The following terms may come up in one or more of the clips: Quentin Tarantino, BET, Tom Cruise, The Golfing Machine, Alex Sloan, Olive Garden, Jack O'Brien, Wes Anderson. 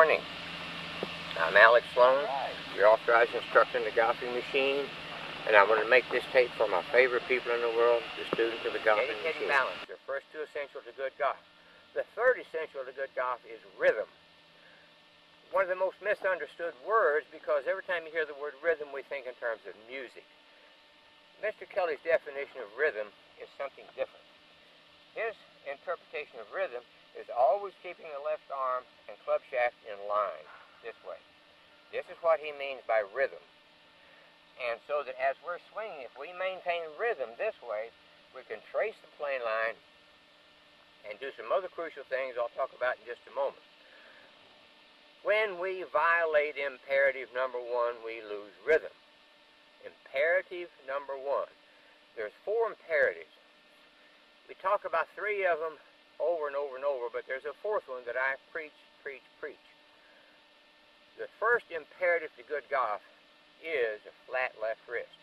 morning. I'm Alex Sloan, your authorized instructor in the Golfing Machine, and I'm going to make this tape for my favorite people in the world, the students of the Golfing Machine. Balance, the first two essential to good golf. The third essential to good golf is rhythm. One of the most misunderstood words, because every time you hear the word rhythm, we think in terms of music. Mr. Kelly's definition of rhythm is something different. His interpretation of rhythm is always keeping the left arm and club shaft in line, this way. This is what he means by rhythm. And so that as we're swinging, if we maintain rhythm this way, we can trace the plane line and do some other crucial things I'll talk about in just a moment. When we violate imperative number one, we lose rhythm. Imperative number one. There's four imperatives. We talk about three of them over and over and over, but there's a fourth one that I preach. The first imperative to good golf is a flat left wrist.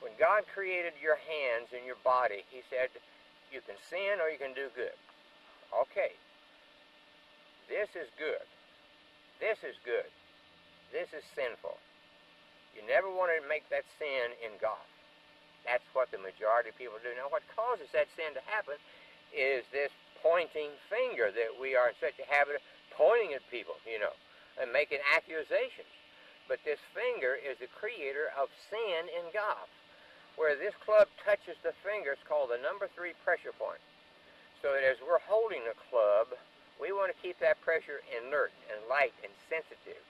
When God created your hands and your body, He said, you can sin or you can do good. Okay. This is good. This is good. This is sinful. You never want to make that sin in God. That's what the majority of people do. Now, what causes that sin to happen is this pointing finger that we are in such a habit of pointing at people, you know, and making accusations. But this finger is the creator of sin in golf. Where this club touches the finger, it's called the number three pressure point. So that as we're holding the club, we want to keep that pressure inert and light and sensitive.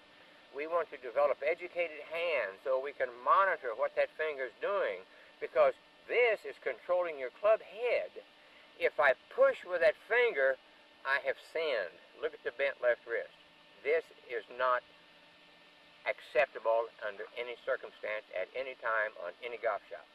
We want to develop educated hands so we can monitor what that finger's doing, because this is controlling your club head. If I push with that finger, I have sinned. Look at the bent left wrist. This is not acceptable under any circumstance at any time on any golf shop.